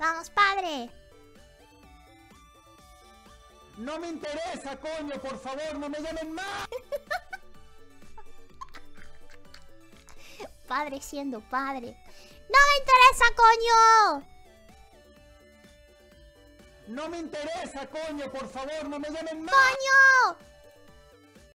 ¡Vamos, padre! ¡No me interesa, coño! ¡Por favor, no me llamen más! Padre siendo padre. ¡No me interesa, coño! ¡No me interesa, coño! ¡Por favor, no me llamen más! ¡Coño!